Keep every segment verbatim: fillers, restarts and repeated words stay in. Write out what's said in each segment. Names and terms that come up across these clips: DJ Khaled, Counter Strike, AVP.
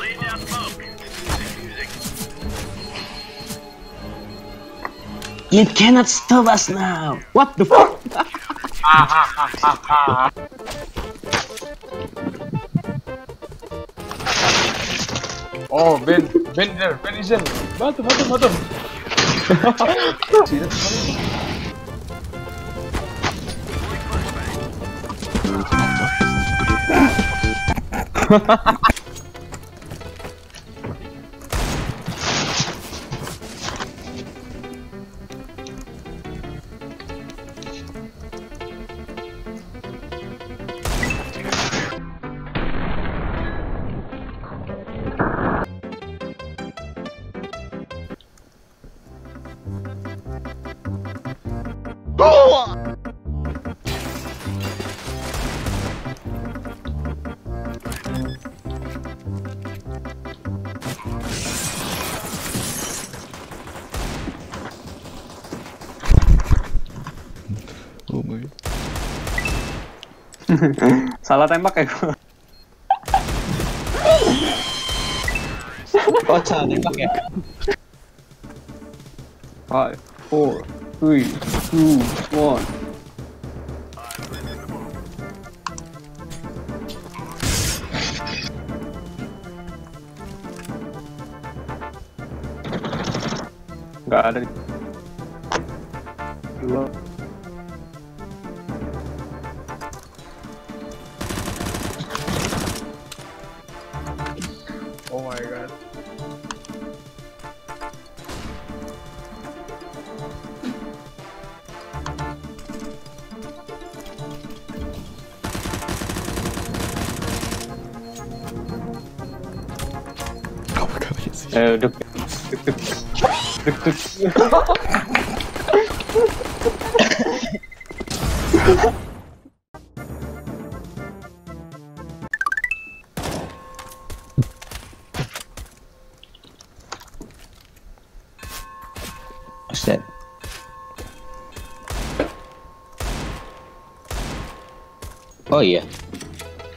Lay down smoke. You cannot stop us now. What the fuck? Oh, Ben. Ben there. Ben is in. Bottom, bottom, bottom. See, that's funny. Oh! Salah tembak ya gue. Kocak tembak ya. Five, four, three, two, one. Gak ada. Dua. Oh my god. Oh my god, yes. Uh, look, look, look, look, look. What's that? Oh iya.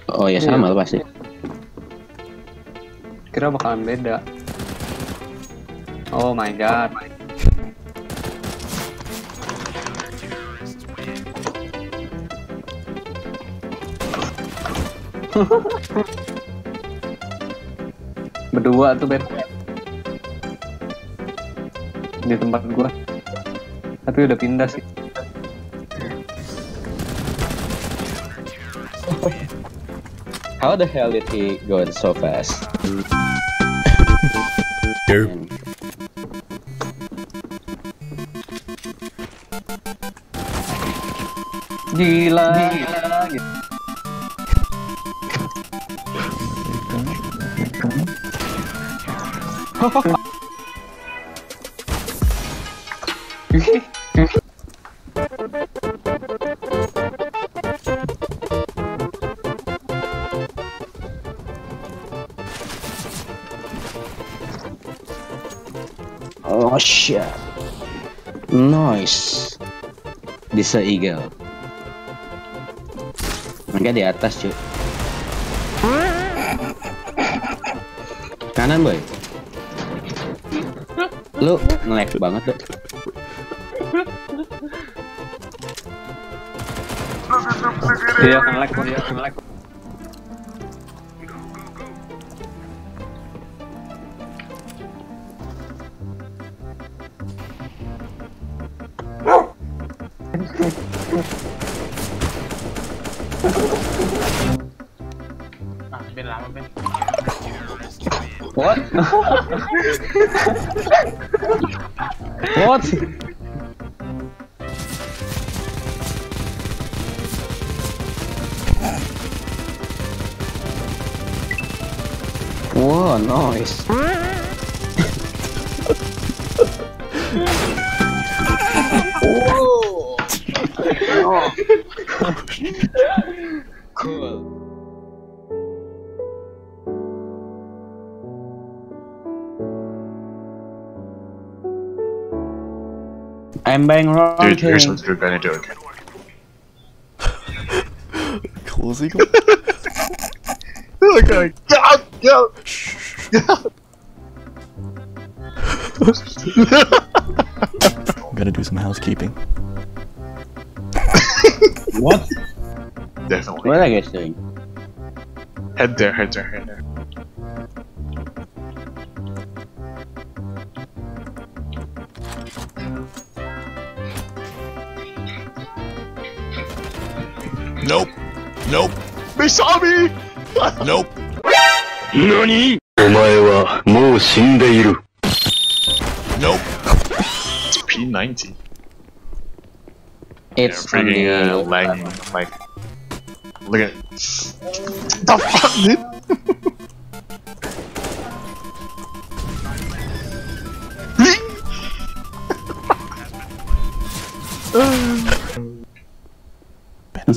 Oh iya, sama yeah. Pasti. Kira bakalan beda. Oh my god. Berdua tuh beda. Di tempat gua, tapi udah pindah sih. How the hell did he go so fast? And... Gila. Gila. Gila. Oh shit! Nice. This is eagle. Mereka di atas cuy. Kanan boy. Lu nge-lag banget deh. Dia nge-lag, dia nge-lag. What? What? Whoa, nice. oh. Cool. I'm buying wrong. Dude, thing. Here's what you're gonna do again. Closing. Look at it. Go, go. I'm gonna do some housekeeping. What? Definitely. What are you guys doing? Head there, head there, head there. Nope. Nope. They saw me! Nope. Nani? Omae wa mou shindeiru. Nope. It's P ninety. It's yeah, freaking uh, lagging. Like, look at it. The fuck, dude?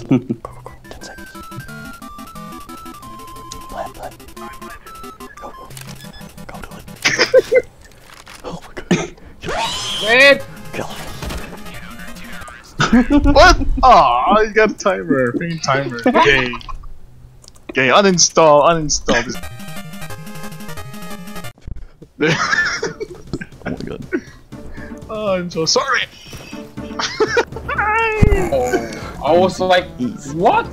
Go, go, go. ten seconds. Plan, plan. Go, go. Go do it. Oh my god. Wait! Kill him. What? Aw, you got a timer. Freaking timer. Okay. Okay, uninstall, uninstall this. Oh my god. Oh, I'm so sorry. Oh, I was like, what?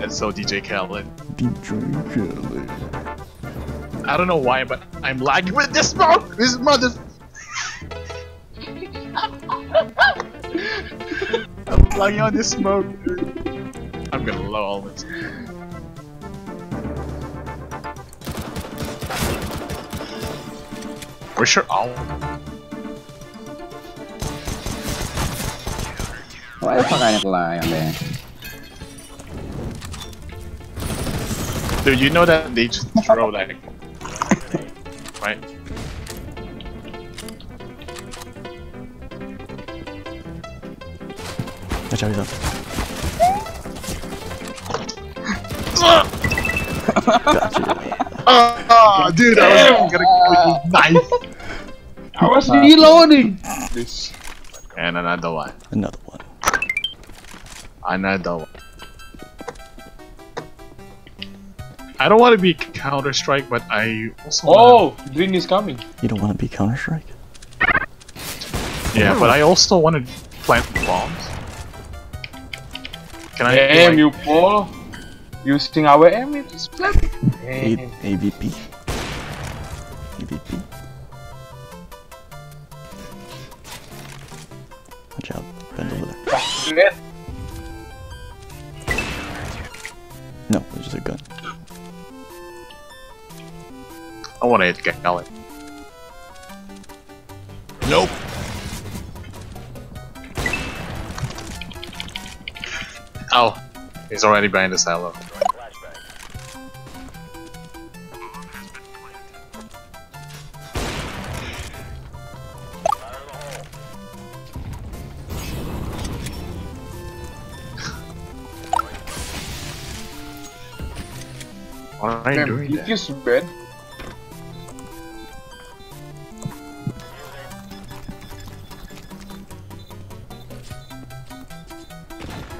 And so D J Khaled. D J Khaled. I don't know why, but I'm lagging with this mouth! This mother. I'm lagging on this smoke. I'm gonna love all this. We're sure all. Why the fuck I didn't lie on there? Dude, you know that they just throw that. Right? Watch out, he's up. Gotcha. Oh, dude, I was gonna go with this knife. I was reloading. And another one. Another one. Another one. I don't want to be Counter Strike, but I also. Oh, wanna... green is coming. You don't want to be Counter Strike. Yeah, but I also want to plant bombs. Can I? Damn like... you, Paul! Using our aim, it is plant. A V P. A V P. Watch out! Bend over there. No, it's just a gun. I want to hit Khaled. Nope. Oh, he's already behind the silo. What are you doing? You just bed.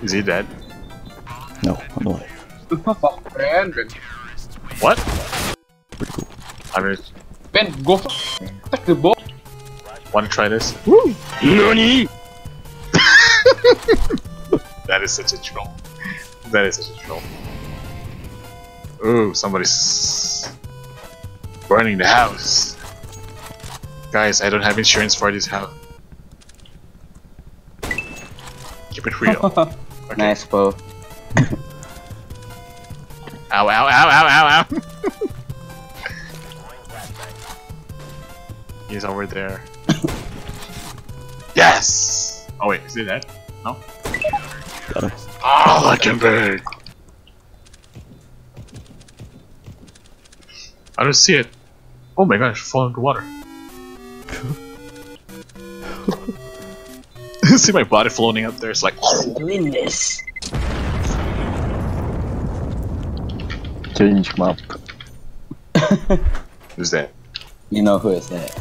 Is he dead? No, I'm alive. What? Pretty cool. I mean, Ben, go for take the ball. Wanna try this? Woo! Nani? That is such a troll. That is such a troll. Ooh, somebody's burning the house. Guys, I don't have insurance for this house. Keep it real. Okay. Nice, Bo. Ow, ow, ow, ow, ow, ow! He's over there. Yes! Oh wait, is he dead? No? Got him. Oh, I can be! I don't see it. Oh my gosh, fall into water. see my body floating up there. It's like, I'm doing this. Change map. Who's that? You know who is that?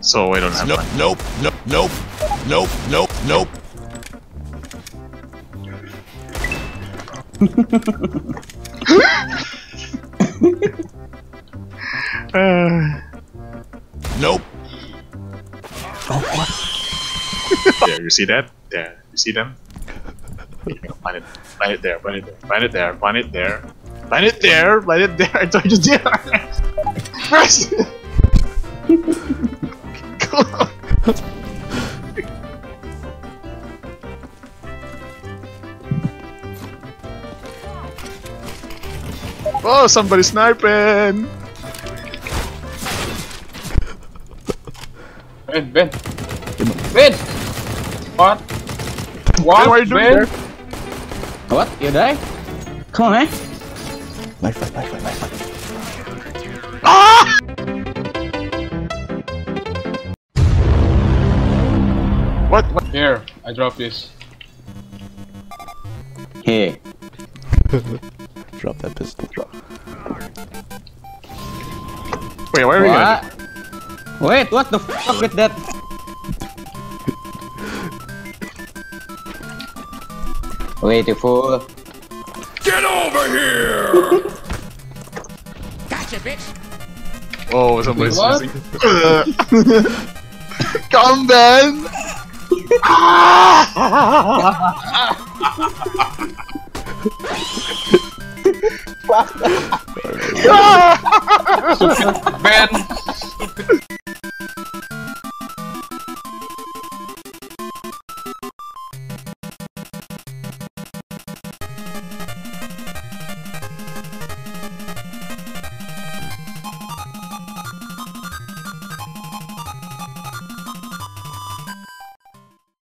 So we don't have nope, one. Nope, nope, nope, nope, nope, nope. uh, nope. Oh, what? There, you see that? There, you see them? Find it, find it there, find it there, find it there, find it there, find it there, find it there. I told you there. Press it. Oh, somebody sniping! Ben, Ben! Ben! What? What? Ben, what are you doing there? What? You die? Come on, man! Knife fight, knife fight, knife fight. Ah! What? What? Here, I dropped this. Hey. Drop that pistol. Drop. Wait, where are we going? Wait, what the fuck with that? Wait, you fool. Get over here! Gotcha, bitch! Whoa, somebody's using it. Come, Ben! Fuck! Ben!